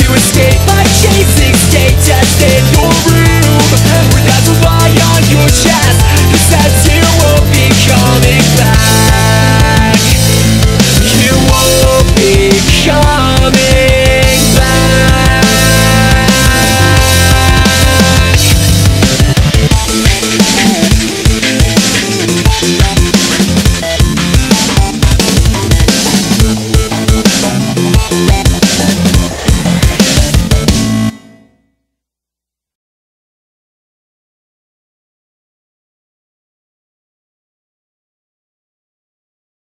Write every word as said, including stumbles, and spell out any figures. You're escape by chasing state, just ignore it.